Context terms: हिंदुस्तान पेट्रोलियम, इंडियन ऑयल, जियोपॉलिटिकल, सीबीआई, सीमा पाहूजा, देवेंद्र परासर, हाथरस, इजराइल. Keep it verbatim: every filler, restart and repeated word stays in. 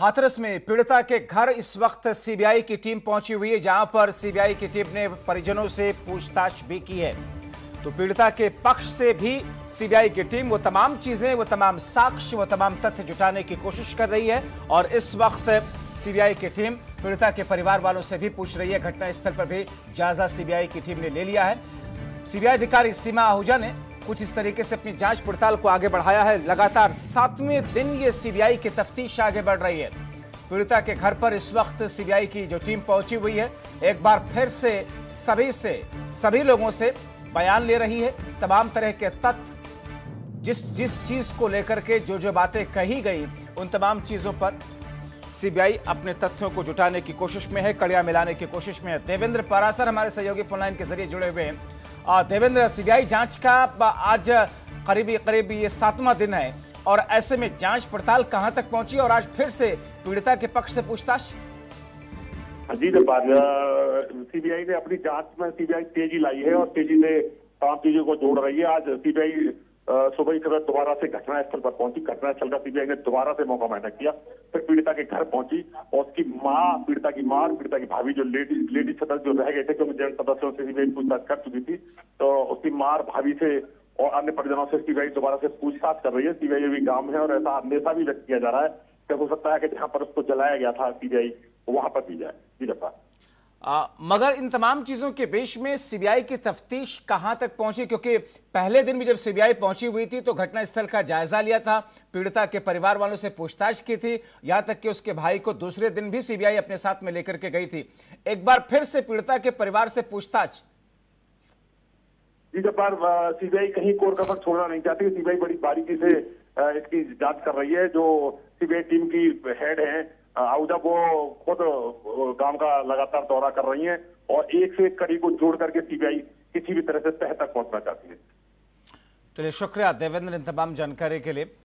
हाथरस में पीड़िता के घर इस वक्त सीबीआई की टीम पहुंची हुई है, जहां पर सीबीआई की टीम ने परिजनों से पूछताछ भी की है। तो पीड़िता के पक्ष से भी सीबीआई की टीम वो तमाम चीजें, वो तमाम साक्ष्य, वो तमाम तथ्य जुटाने की कोशिश कर रही है और इस वक्त सीबीआई की टीम पीड़िता के परिवार वालों से भी पूछ रही है। घटनास्थल पर भी जायजा सीबीआई की टीम ने ले लिया है। सीबीआई अधिकारी सीमा पाहूजा ने कुछ इस तरीके से अपनी जांच पड़ताल को आगे बढ़ाया है। लगातार सातवें दिन ये सीबीआई की तफ्तीश आगे बढ़ रही है। पीड़िता के घर पर इस वक्त सीबीआई की जो टीम पहुंची हुई है, एक बार फिर से सभी से सभी लोगों से बयान ले रही है। तमाम तरह के तथ्य, जिस जिस चीज को लेकर के जो जो बातें कही गई, उन तमाम चीजों पर सीबीआई अपने तथ्यों को जुटाने की कोशिश में है, कड़ियां मिलाने की कोशिश में है। देवेंद्र परासर हमारे सहयोगी फोनलाइन के जरिए जुड़े हुए हैं। देवेंद्र, सीबीआई जांच का आज करीबी करीब ये सातवां दिन है और ऐसे में जांच पड़ताल कहां तक पहुंची और आज फिर से पीड़िता के पक्ष से पूछताछ? जी जबाद, सीबीआई ने अपनी जांच में सीबीआई तेजी लाई है और तेजी से तमाम चीजों को जोड़ रही है। आज सीबीआई सुबह की तरह दोबारा से घटनास्थल पर पहुंची। घटनास्थल का सीबीआई ने दोबारा से मौका मायना किया, फिर पीड़िता के घर पहुंची और उसकी माँ, पीड़िता की माँ, पीड़िता की भाभी, जो लेडी लेडी सदस्य जो रह गए थे, क्योंकि जन सदस्यों से सीबीआई पूछताछ कर चुकी थी, तो उसकी माँ, भाभी से और अन्य परिजनों से सीबीआई दोबारा से पूछताछ कर रही है। सीबीआई भी गांव है और ऐसा अंदेशा भी व्यक्त किया जा रहा है कि हो सकता है कि जहाँ पर उसको जलाया गया था सीबीआई वहां पर भी जाए। जी डॉक्टर, आ, मगर इन तमाम चीजों के बीच में सीबीआई की तफ्तीश कहां तक पहुंची? क्योंकि पहले दिन भी जब सीबीआई पहुंची हुई थी तो घटनास्थल का जायजा लिया था, पीड़िता के परिवार वालों से पूछताछ की थी, यहां तक कि उसके भाई को दूसरे दिन भी सीबीआई अपने साथ में लेकर के गई थी। एक बार फिर से पीड़िता के परिवार से पूछताछ। जी जब बार सीबीआई कहीं कोर कसर छोड़ना नहीं चाहती। सीबीआई बड़ी बारीकी से इसकी जांच कर रही है। जो सीबीआई टीम की हेड है आहूजा, वो खुद गांव का लगातार दौरा कर रही हैं और एक से एक कड़ी को जोड़ करके सीबीआई किसी भी तरह से तह तक पहुंचना चाहती है। चलिए, शुक्रिया देवेंद्र इन तमाम जानकारी के लिए।